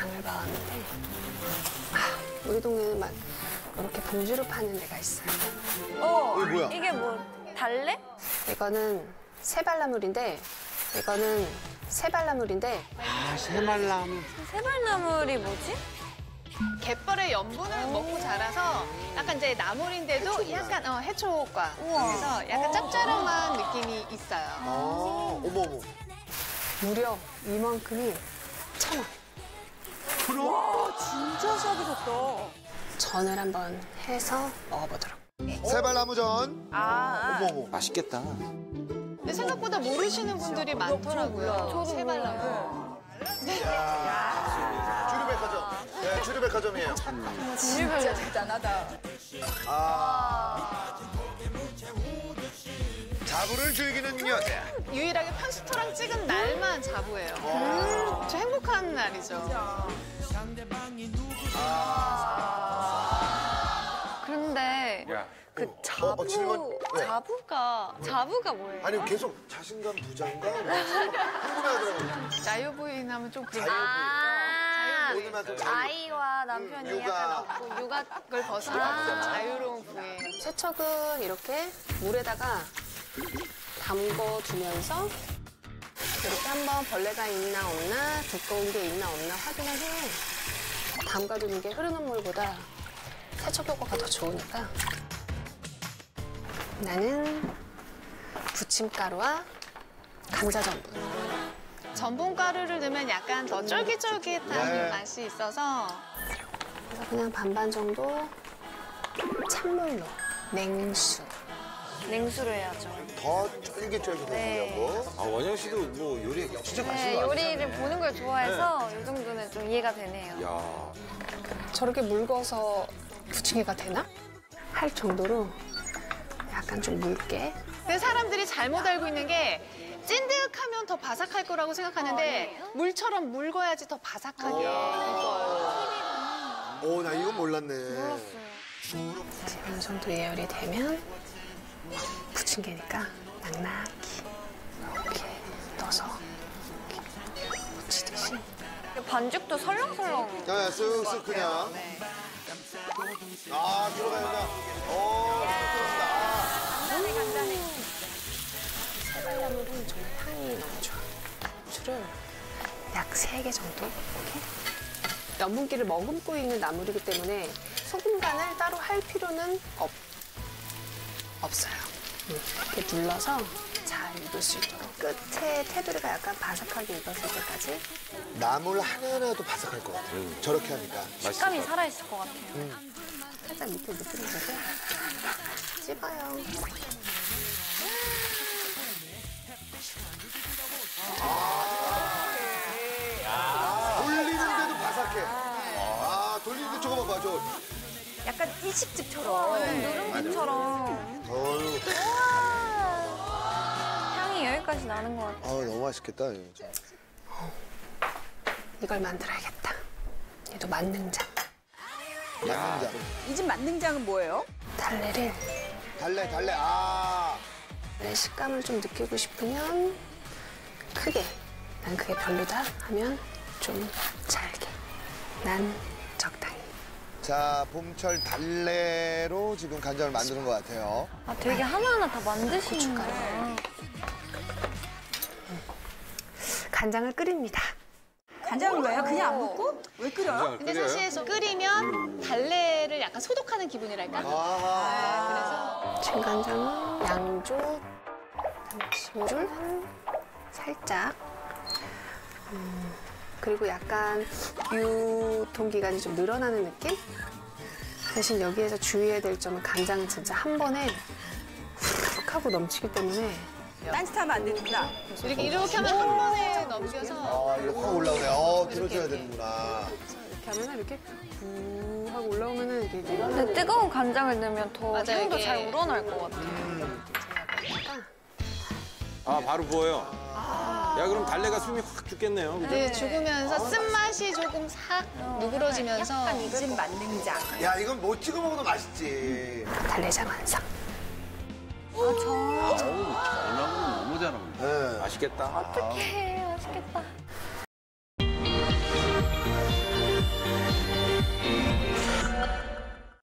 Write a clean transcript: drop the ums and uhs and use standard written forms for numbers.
장을 봐왔는데 우리 동네는 막 이렇게 봉지로 파는 데가 있어요. 이게 뭐야? 이게 뭐 달래? 이거는 새발나물인데 이거는 새발나물인데 새발나물. 새발나물이 뭐지? 갯벌의 염분을 먹고 자라서 약간 이제 나물인데도 해초구나. 약간 해초과. 우와. 그래서 약간 짭짤한 느낌이 있어요. 어머머. 무려 이만큼이 1,000원. 그럼? 와, 진짜 싸게졌다. 전을 한번 해서 먹어보도록. 새발나무전. 어머머. 맛있겠다. 근데 생각보다 모르시는 분들이 많더라고요. 새발나무. 네, 주류백화점이에요. 진짜 대단하다. 자부를 즐기는 여자. 유일하게 펀스토랑 찍은 날만 자부예요. 저 행복한 날이죠. 그런데 그 자부가 뭐예요? 아니 계속 자신감 부자인가? 궁금해하더라고요. 자유부인 하면 좀 그런. 아이와 남편이 약간 없고 육아를 벗어나 자유로운 부인. 세척은 이렇게 물에다가 담궈두면서 이렇게 한번 벌레가 있나 없나 두꺼운 게 있나 없나 확인을 해. 담가두는 게 흐르는 물보다 세척 효과가 더 좋으니까. 나는 부침가루와 감자 전분. 전분가루를 넣으면 약간 더 쫄깃쫄깃한 맛이 있어서. 그래서 그냥 반반 정도 찬물로 냉수로 해야죠. 더 쫄깃쫄깃해지려고. 원영 씨도 뭐 요리 진짜 맛있는 거 요리를 아니잖아요. 보는 걸 좋아해서 이 정도는 좀 이해가 되네요. 저렇게 묽어서 부침개가 되나? 할 정도로 약간 좀 묽게. 근데 사람들이 잘못 알고 있는 게 찐득하면 더 바삭할 거라고 생각하는데 물처럼 묽어야지 더 바삭하게 될 거예요. 나 이건 몰랐네. 몰랐어요. 어느 정도 예열이 되면 부침개니까 낭낭히 이렇게 넣어서 이렇게 묻히듯이. 반죽도 설렁설렁. 쓱쓱 그냥. 들어가야 간단해 간단해. 새발나물은 정말 향이 너무 좋아. 줄을 약 3개 정도 이렇게. 염분기를 머금고 있는 나물이기 때문에 소금 간을 따로 할 필요는 없어요. 이렇게 눌러서 잘 익을 수 있도록. 끝에 테두리가 약간 바삭하게 익었을 때까지. 나물 하나라도 바삭할 것 같아요. 저렇게 하니까. 식감이 살아있을 것 같아요. 살짝 밑에 느끼면서 찝어요. 돌리는데도 바삭해. 돌리는데 저거 봐봐, 저. 약간 일식집처럼, 누룽지처럼. 향이 여기까지 나는 것 같아. 너무 맛있겠다. 이걸 만들어야겠다. 얘도 만능장. 이 집 만능장은 뭐예요? 달래를. 달래. 내 식감을 좀 느끼고 싶으면 크게. 난 그게 별로다 하면 좀 잘게. 난 적당히. 자, 봄철 달래로 지금 간장을 만드는 것 같아요. 되게 하나하나 다 만드시는 거예요. 간장을 끓입니다. 간장을 왜요? 그냥 안 붓고? 왜 끓여요? 근데 사실 끓이면 달래를 약간 소독하는 기분이랄까? 그래서 진간장은 양조, 진줄 살짝. 그리고 약간 유통기간이 좀 늘어나는 느낌? 대신 여기에서 주의해야 될 점은 간장은 진짜 한 번에 훅 하고 넘치기 때문에 딴짓하면 안 되는구나. 이렇게 하면 한 번에 넘겨서 이렇게 확 올라오네요. 들어줘야 되는구나. 이렇게 하면 이렇게 부 하고 올라오면은 이게 근데 뜨거운 간장을 넣으면 더 향도 잘 우러날 것 같아요. 바로 부어요. 그럼 달래가 숨이 확 죽겠네요. 그죠? 네, 죽으면서 쓴맛이 조금 싹 누그러지면서 이 집 만능장. 이건 뭐 찍어 먹어도 맛있지. 달래장 완성. 잘 나오면 너무 잘 나오네. 맛있겠다. 어떡해, 맛있겠다.